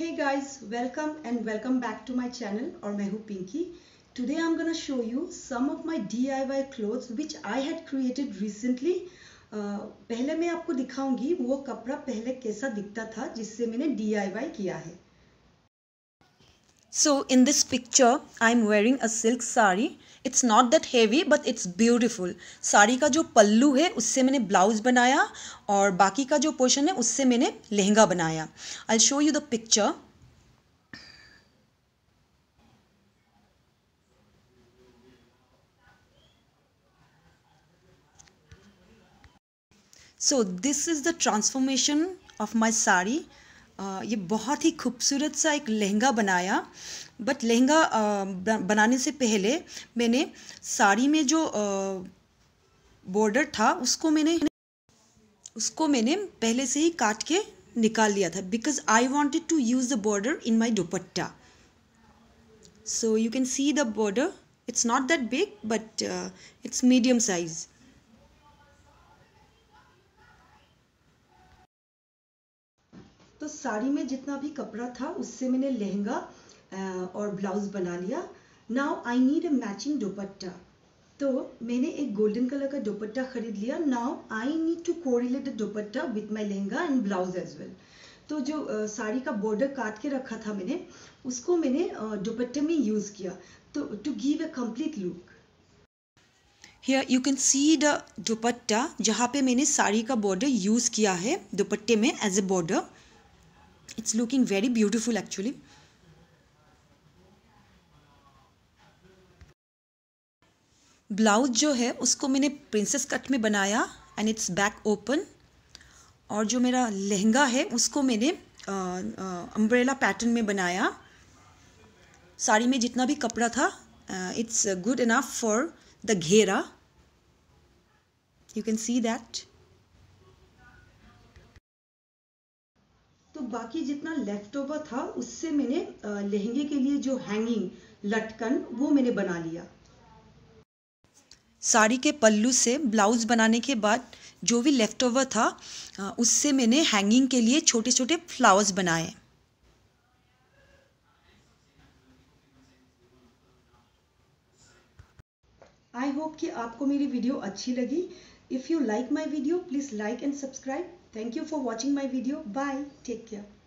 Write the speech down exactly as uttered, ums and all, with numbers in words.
Hey guys, welcome and welcome back to my channel or मैं हूँ Pinky. Today I'm gonna show you some of my D I Y clothes which I had created recently. uh, पहले मैं आपको दिखाऊंगी वो कपड़ा पहले कैसा दिखता था जिससे मैंने D I Y किया है. So in this picture I'm wearing a silk saree. It's not that heavy but it's beautiful. Sari का जो पल्लू है उससे मैंने ब्लाउज़ बनाया और बाकी का जो पोर्शन है उससे मैंने लहंगा बनाया. I'll show you the picture. So this is the transformation of my saree. Uh, ये बहुत ही खूबसूरत सा एक लहंगा बनाया. बट लहंगा uh, बनाने से पहले मैंने साड़ी में जो बॉर्डर uh, था उसको मैंने उसको मैंने पहले से ही काट के निकाल लिया था because I wanted to use the border in my dupatta. So you can see the border. It's not that big but it's medium size. तो साड़ी में जितना भी कपड़ा था उससे मैंने लहंगा और ब्लाउज बना लिया. Now I need a matching dupatta. तो मैंने एक गोल्डन कलर का दुपट्टा खरीद लिया. Now I need to correlate the dupatta with my lehenga and blouse as well. तो जो साड़ी का बॉर्डर काट के रखा था मैंने उसको मैंने दुपट्टे में यूज़ किया तो to give a complete look. Here you can see the dupatta जहाँ पे मैंने साड़ी का बॉर्डर यूज़ किया है दुपट्टे में as a border. It's looking very beautiful actually. Blouse जो है उसको मैंने प्रिंसेस कट में बनाया एंड इट्स बैक ओपन. और जो मेरा लहंगा है उसको मैंने अम्ब्रेला पैटर्न में बनाया. साड़ी में जितना भी कपड़ा था it's good enough for the घेरा. You can see that. तो बाकी जितना लेफ्ट ओवर था उससे मैंने लहंगे के लिए जो हैंगिंग लटकन वो मैंने बना लिया. साड़ी के पल्लू से ब्लाउज बनाने के बाद जो भी लेफ्ट ओवर था उससे मैंने हैंगिंग के लिए छोटे छोटे फ्लावर्स बनाए. आई होप कि आपको मेरी वीडियो अच्छी लगी. If you like my video, please like and subscribe. Thank you for watching my video. Bye. Take care.